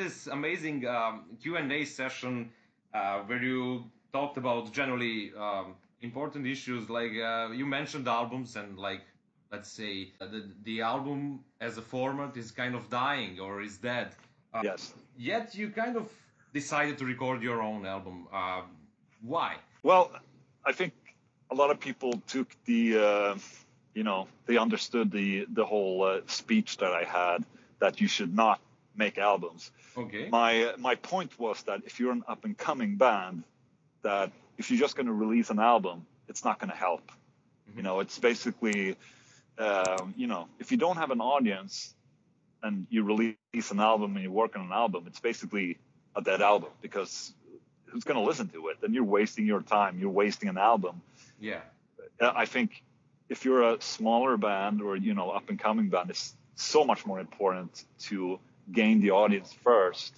this amazing Q&A session where you talked about generally important issues, like you mentioned albums, and like, let's say the album as a format is kind of dying or is dead. Yes. Yet you kind of decided to record your own album. Why? Well, I think a lot of people took the, you know, they understood the whole speech that I had, that you should not make albums. Okay. My point was that if you're an up and coming band, that if you're just going to release an album, it's not going to help. Mm-hmm. You know, it's basically, you know, if you don't have an audience and you release an album and you work on an album, it's basically a dead album, because who's going to listen to it? Then you're wasting your time. You're wasting an album. Yeah. I think if you're a smaller band or, you know, up and coming band, it's so much more important to gain the audience first.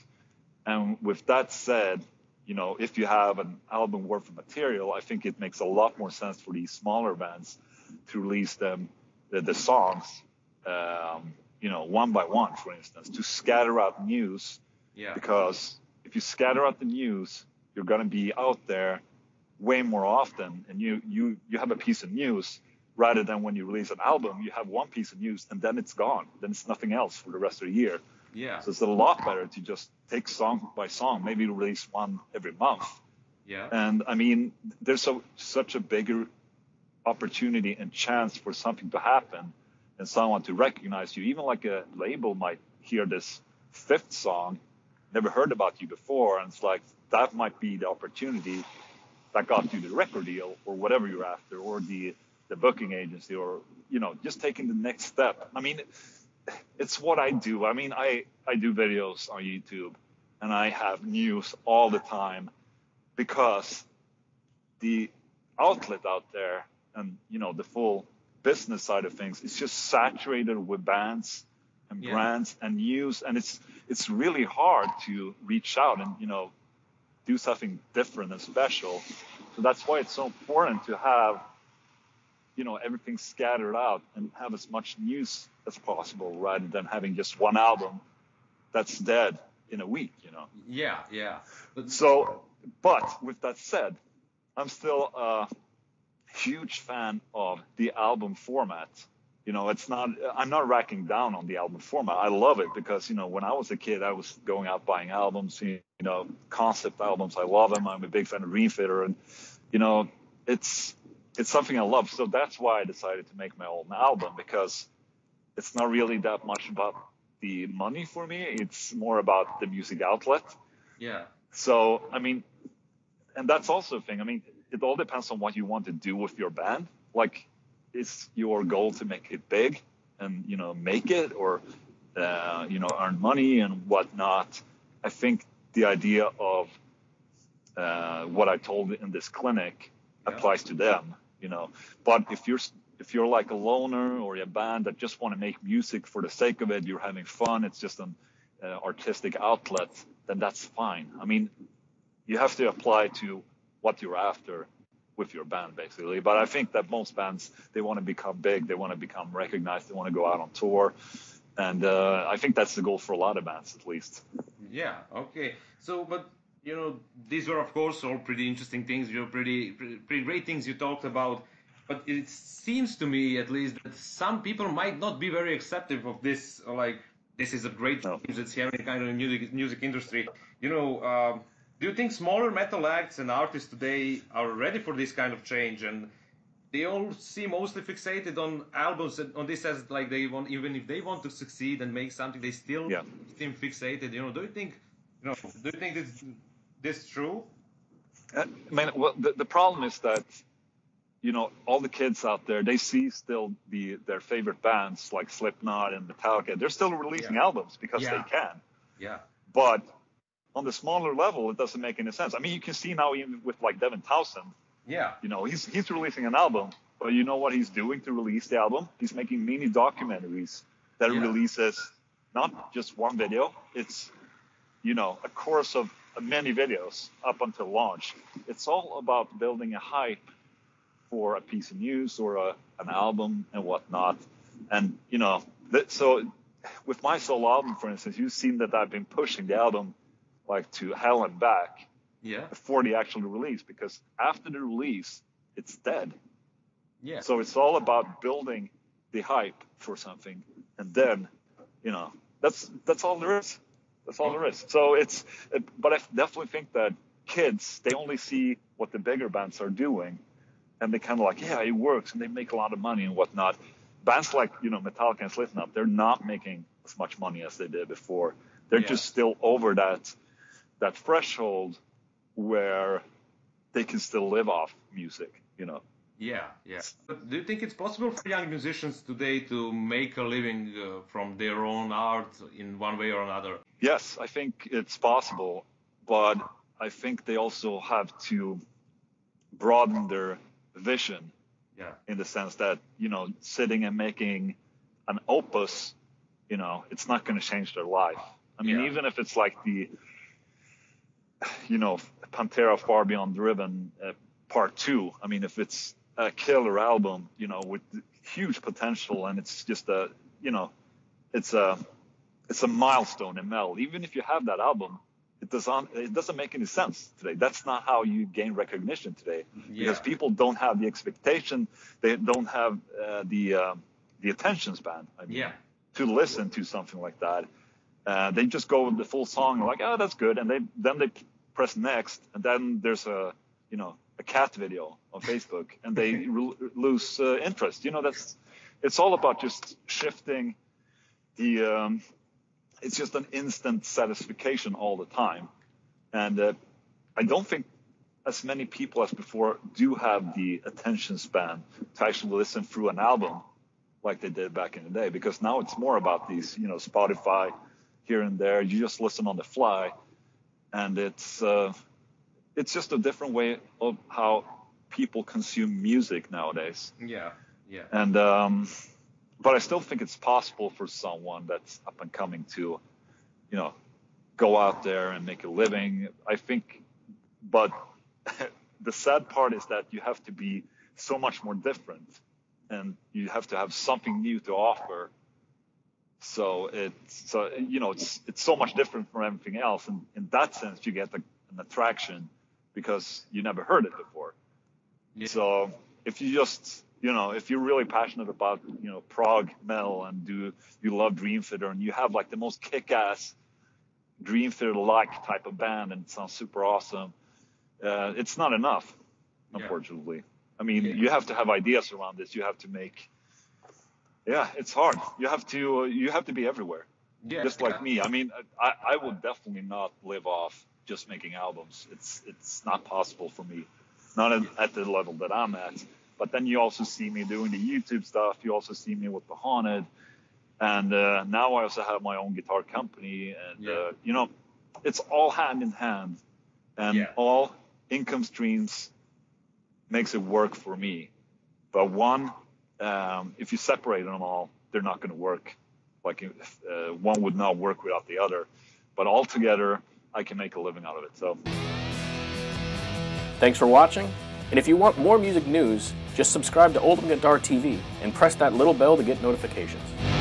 And with that said, you know, if you have an album worth of material, I think it makes a lot more sense for these smaller bands to release them, the songs, you know, one by one, for instance, to scatter out news. Yeah. Because if you scatter out the news, you're going to be out there way more often, and you have a piece of news, rather than when you release an album, you have one piece of news and then it's gone. Then it's nothing else for the rest of the year. Yeah. So it's a lot better to just take song by song, maybe release one every month. Yeah. And I mean, there's such a bigger opportunity and chance for something to happen and someone to recognize you. Even like a label might hear this 5th song, never heard about you before, and it's like, that might be the opportunity that got you the record deal or whatever you're after, or the booking agency, or, you know, just taking the next step. I mean, it's what I do. I mean, I do videos on YouTube, and I have news all the time, because the outlet out there and, you know, the full business side of things is just saturated with bands and brands and news, and it's really hard to reach out and, you know, do something different and special. So that's why it's so important to have, you know, everything scattered out and have as much news as possible, rather than having just one album that's dead in a week, you know? Yeah, yeah. But with that said, I'm still a huge fan of the album format. You know, it's not, I'm not racking down on the album format. I love it because, you know, when I was a kid, I was going out buying albums, you know, concept albums. I love them. I'm a big fan of Dreamfitter, and, you know, it's something I love. So that's why I decided to make my own album, because it's not really that much about the money for me. It's more about the music outlet. Yeah. So, I mean, and that's also a thing. I mean, it all depends on what you want to do with your band. Like, is your goal to make it big and, you know, make it, or, you know, earn money and whatnot? I think the idea of what I told in this clinic applies to them, you know. But if you're like a loner or a band that just want to make music for the sake of it, you're having fun, it's just an artistic outlet, then that's fine. I mean, you have to apply to what you're after with your band, basically. But I think that most bands, they want to become big, they want to become recognized, they want to go out on tour, and I think that's the goal for a lot of bands, at least. Yeah. Okay. So, but you know, these were of course all pretty interesting things, you know, pretty great things you talked about, but it seems to me, at least, that some people might not be very acceptive of this, like, this is a great thing that's happening kind of music industry, you know. Do you think smaller metal acts and artists today are ready for this kind of change? And they all seem mostly fixated on albums, and on this as like they want, even if they want to succeed and make something, they still seem fixated. You know, do you think this true? I mean, well, the problem is that, you know, all the kids out there, they see still their favorite bands like Slipknot and Metallica. They're still releasing albums because they can. Yeah. But on the smaller level, it doesn't make any sense. I mean, you can see now even with like Devin Towson. Yeah. You know, he's releasing an album, but you know what he's doing to release the album? He's making mini documentaries that releases not just one video. It's, you know, a course of many videos up until launch. It's all about building a hype for a piece of news or an album and whatnot. And, you know, so with my solo album, for instance, you've seen that I've been pushing the album like to hell and back before the actual release, because after the release, it's dead. Yeah. So it's all about building the hype for something, and then, you know, that's all there is. That's all there is. So it's, but I definitely think that kids, they only see what the bigger bands are doing, and they kind of like, yeah, it works, and they make a lot of money and whatnot. Bands like, you know, Metallica and Slipknot, they're not making as much money as they did before. They're just still over that threshold where they can still live off music, you know. Yeah, yeah. But do you think it's possible for young musicians today to make a living from their own art in one way or another? Yes, I think it's possible, but I think they also have to broaden their vision. Yeah. In the sense that, you know, sitting and making an opus, you know, it's not going to change their life. I mean, even if it's like the, you know, Pantera Far Beyond Driven Part 2, I mean, if it's a killer album, you know, with huge potential, and it's just a, you know, it's a milestone in metal. Even if you have that album, it doesn't make any sense today. That's not how you gain recognition today, because people don't have the expectation. They don't have the attention span, I mean, to listen to something like that. They just go with the full song and like, oh, that's good. And then they press next. And then there's a cat video on Facebook, and they lose interest. You know, it's all about just shifting the, it's just an instant satisfaction all the time. And I don't think as many people as before do have the attention span to actually listen through an album like they did back in the day, because now it's more about these, you know, Spotify here and there. You just listen on the fly, and it's just a different way of how people consume music nowadays. Yeah, yeah. And, but I still think it's possible for someone that's up and coming to, you know, go out there and make a living. I think, but the sad part is that you have to be so much more different, and you have to have something new to offer. So it's so much different from everything else. And in that sense, you get an attraction because you never heard it before. Yeah. So if you just, you know, if you're really passionate about, you know, prog metal, and you love Dreamfitter, and you have like the most kick-ass Dreamfitter-like type of band, and it sounds super awesome, it's not enough, unfortunately. Yeah. I mean, you have to have ideas around this. You have to make, it's hard. You have to be everywhere. Yeah. Just like me. I mean, I will definitely not live off just making albums. It's not possible for me, not at the level that I'm at. But then you also see me doing the YouTube stuff. You also see me with The Haunted. And now I also have my own guitar company. And, you know, it's all hand in hand. And all income streams makes it work for me. But one, if you separate them all, they're not going to work. Like one would not work without the other. But all together, I can make a living out of it. So, thanks for watching. And if you want more music news, just subscribe to Ultimate Guitar TV and press that little bell to get notifications.